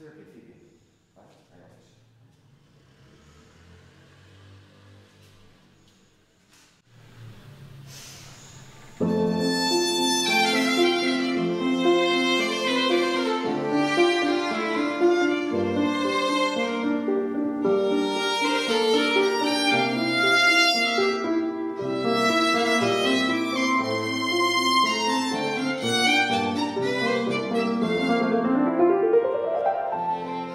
Therapy, Phoebe. Bye. All right.